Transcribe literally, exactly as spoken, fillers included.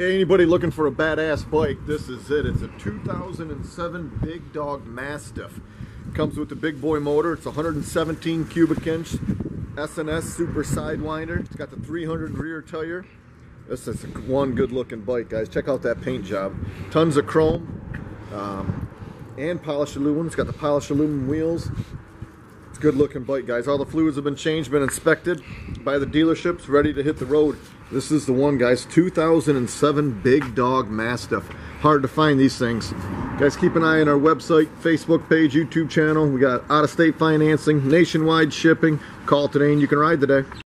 Anybody looking for a badass bike, this is it. It's a two thousand seven Big Dog Mastiff. Comes with the big boy motor. It's one hundred seventeen cubic inch S and S super sidewinder. It's got the three hundred rear tire. This is one good looking bike, guys. Check out that paint job. Tons of chrome um, and polished aluminum. It's got the polished aluminum wheels. It's a good looking bike, guys. All the fluids have been changed, been inspected by the dealerships, ready to hit the road. This is the one, guys. two thousand seven Big Dog Mastiff. Hard to find these things. Guys, keep an eye on our website, Facebook page, YouTube channel. We got out-of-state financing, nationwide shipping. Call today and you can ride today.